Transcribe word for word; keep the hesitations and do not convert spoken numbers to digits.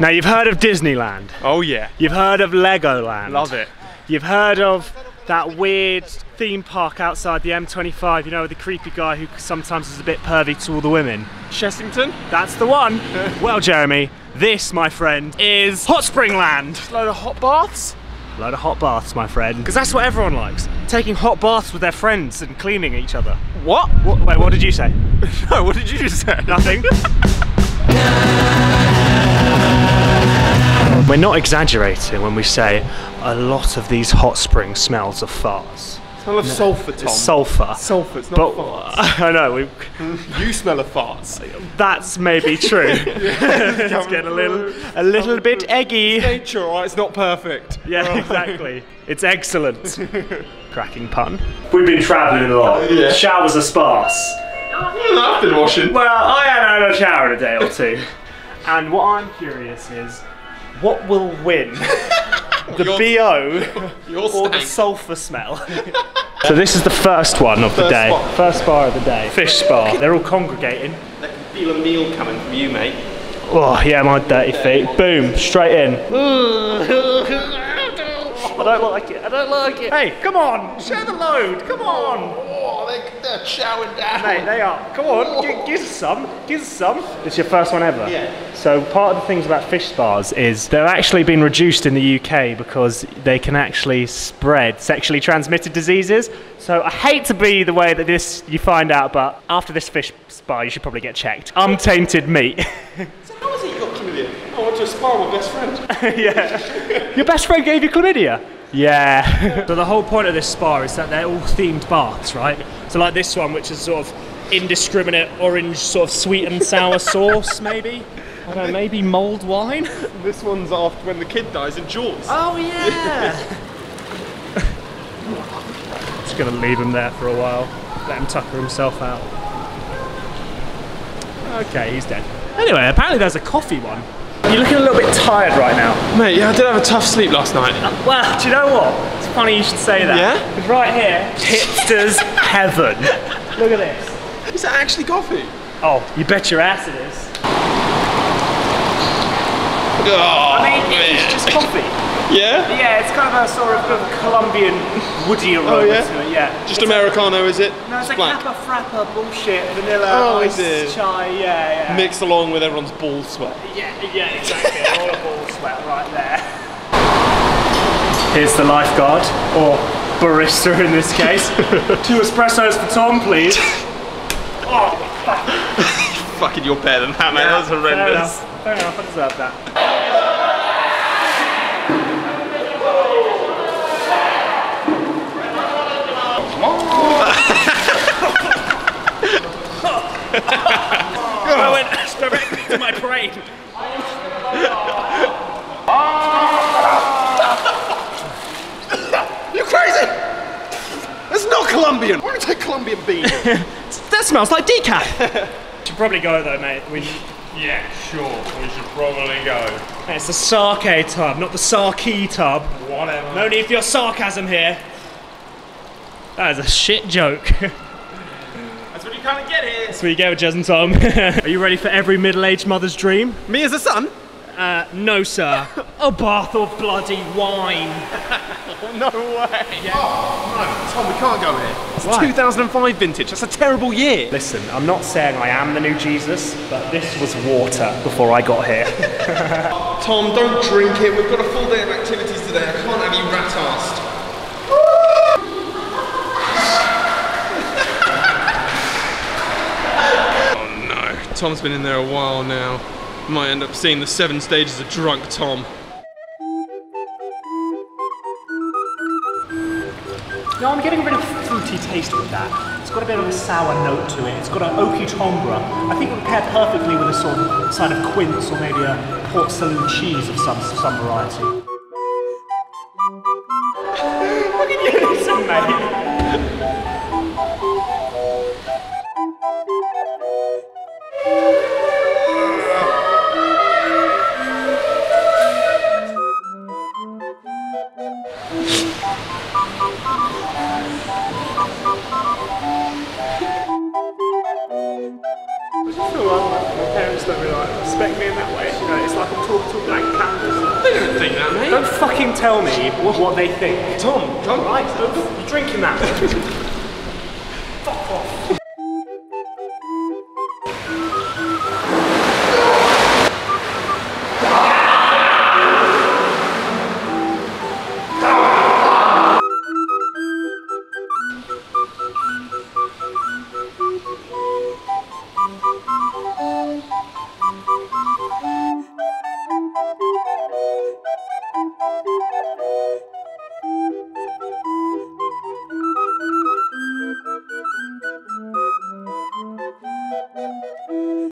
Now you've heard of Disneyland. Oh yeah. You've heard of Legoland. Love it. You've heard of that weird theme park outside the M twenty-five, you know, the creepy guy who sometimes is a bit pervy to all the women. Chessington? That's the one. Well, Jeremy, this, my friend, is Hot Spring Land. Just a load of hot baths? A load of hot baths, my friend. Because that's what everyone likes. Taking hot baths with their friends and cleaning each other. What? what wait, what did you say? No, what did you just say? Nothing. We're not exaggerating when we say a lot of these hot springs smells of farts. Smell of no. sulphur, Tom. It's sulphur. Sulphur, it's not but, farts. I know. We, you smell of farts. That's maybe true. It's getting a little, a little bit eggy. It's nature, alright? It's not perfect. Yeah, right. Exactly. It's excellent. Cracking pun. We've been travelling a lot. Yeah. Showers are sparse. I've been washing. Well, I had a shower in a day or two. And what I'm curious is, what will win? The your, B O your or the sulphur smell? So this is the first one of first the day. Spot. First bar of the day. Fish spa. They're all congregating. They can feel a meal coming from you, mate. Oh, yeah, my dirty feet. Boom, straight in. I don't like it, I don't like it. Hey, come on, share the load, come on. Oh, they, they're showering down. Mate, they are. Come on, oh. give, give us some, give us some. It's your first one ever. Yeah. So part of the things about fish spas is they're actually been reduced in the U K because they can actually spread sexually transmitted diseases. So I hate to be the way that this, you find out, but after this fish spa, you should probably get checked. Untainted meat. So how is it you got chlamydia? I went to a spa with my best friend. Yeah. Your best friend gave you chlamydia? Yeah. So the whole point of this spa is that they're all themed baths, right? So like this one, which is sort of indiscriminate orange sort of sweet and sour sauce, maybe? I don't know, maybe mulled wine? This one's after when the kid dies in Jaws. Oh, yeah! I'm just going to leave him there for a while. Let him tucker himself out. Okay, he's dead. Anyway, apparently there's a coffee one. You're looking a little bit tired right now. Mate, yeah, I did have a tough sleep last night. Uh, well, do you know what? It's funny you should say that. Yeah? Because right here, hipster's heaven. Look at this. Is that actually coffee? Oh, you bet your ass it is. Oh, I mean, man. It's just coffee. Yeah? Yeah, it's kind of a sort of, of Colombian woody aroma oh, yeah? to it, yeah. Just it's Americano, like, is it? No, it's like Kappa Frappa bullshit, vanilla, oh, ice, chai, yeah, yeah. Mixed along with everyone's ball sweat. Yeah, yeah, exactly. All the ball sweat right there. Here's the lifeguard, or barista in this case. Two espressos for Tom, please. Oh, fuck. Fucking, you're better than that, man. Yeah, that was horrendous. Fair enough, fair enough. I deserve that. I went directly to my brain. You're crazy! That's not Colombian! Why don't you take Colombian bean? That smells like decaf! Should probably go though, mate. We... Yeah, sure. We should probably go. It's the sake tub, not the sake tub. Whatever. No need for your sarcasm here. That is a shit joke. Can't get here. That's where you go with Jez and Tom. Are you ready for every middle-aged mother's dream? Me as a son? Uh, no, sir. A bath of bloody wine. No way. Yeah. Oh, no, Tom, we can't go here. It's Why? two thousand five vintage. That's a terrible year. Listen, I'm not saying I am the new Jesus, but this was water before I got here. Tom, don't drink it. We've got a full day of activities today. I can't have you rat-assed. Tom's been in there a while now. Might end up seeing the seven stages of drunk Tom. No, I'm getting a bit of fruity taste with that. It's got a bit of a sour note to it. It's got an oaky timbre. I think it would pair perfectly with a sort of side of quince or maybe a port saloon cheese of some some variety. What can you do, some mate? Parents don't really like, respect me in that way, you know, it's like I'm talking to a black Don't fucking tell me what, what they think. Tom, Tom, right, you're drinking that.